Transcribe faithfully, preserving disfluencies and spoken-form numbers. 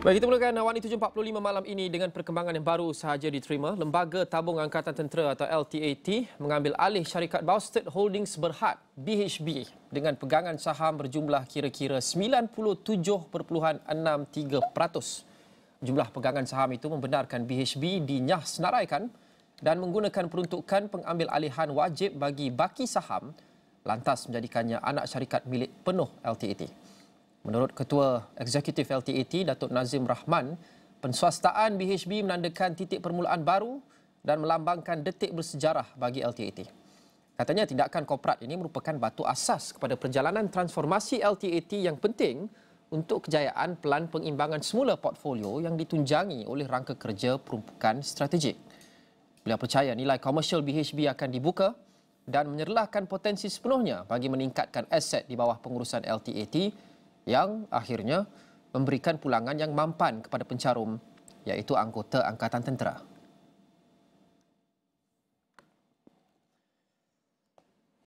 Baik, kita mulakan Awani tujuh empat puluh lima malam ini dengan perkembangan yang baru sahaja diterima. Lembaga Tabung Angkatan Tentera atau L T A T mengambil alih syarikat Boustead Holdings Berhad B H B dengan pegangan saham berjumlah kira-kira sembilan puluh tujuh perpuluhan enam tiga peratus. Jumlah pegangan saham itu membenarkan B H B dinyah senaraikan dan menggunakan peruntukan pengambil alihan wajib bagi baki saham lantas menjadikannya anak syarikat milik penuh L T A T. Menurut Ketua Eksekutif L T A T, Datuk Nazim Rahman, pensuastaan B H B menandakan titik permulaan baru dan melambangkan detik bersejarah bagi L T A T. Katanya tindakan korporat ini merupakan batu asas kepada perjalanan transformasi L T A T yang penting untuk kejayaan pelan pengimbangan semula portfolio yang ditunjangi oleh rangka kerja perumpukan strategik. Beliau percaya nilai komersial B H B akan dibuka dan menyerlahkan potensi sepenuhnya bagi meningkatkan aset di bawah pengurusan L T A T yang akhirnya memberikan pulangan yang mampan kepada pencarum, iaitu anggota Angkatan Tentera.